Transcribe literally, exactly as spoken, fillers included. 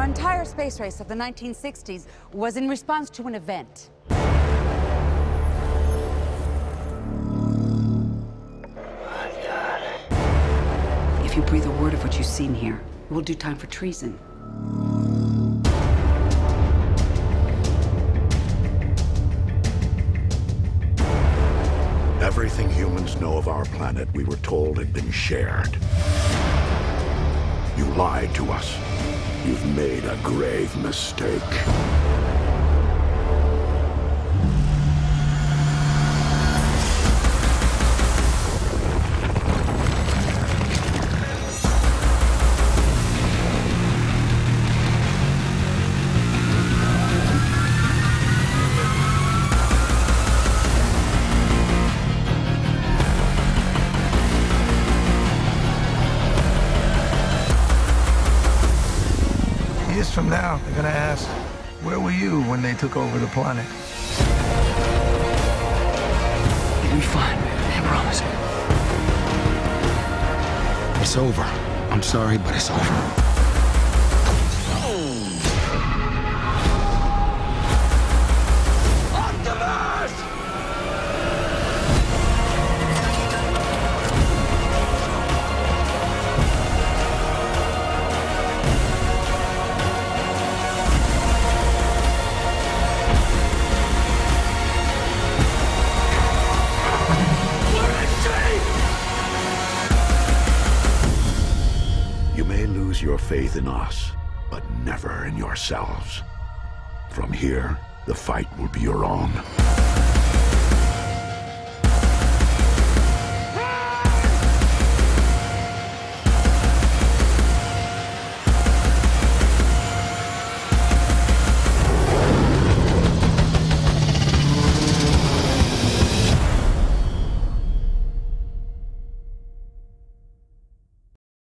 Our entire space race of the nineteen sixties was in response to an event. Oh my God. If you breathe a word of what you've seen here, it will do time for treason. Everything humans know of our planet, we were told, had been shared. You lied to us. You've made a grave mistake. Years from now, they're gonna ask, where were you when they took over the planet? You'll be fine, I promise you. It's over. I'm sorry, but it's over. Optimus! You may lose your faith in us, but never in yourselves. From here, the fight will be your own.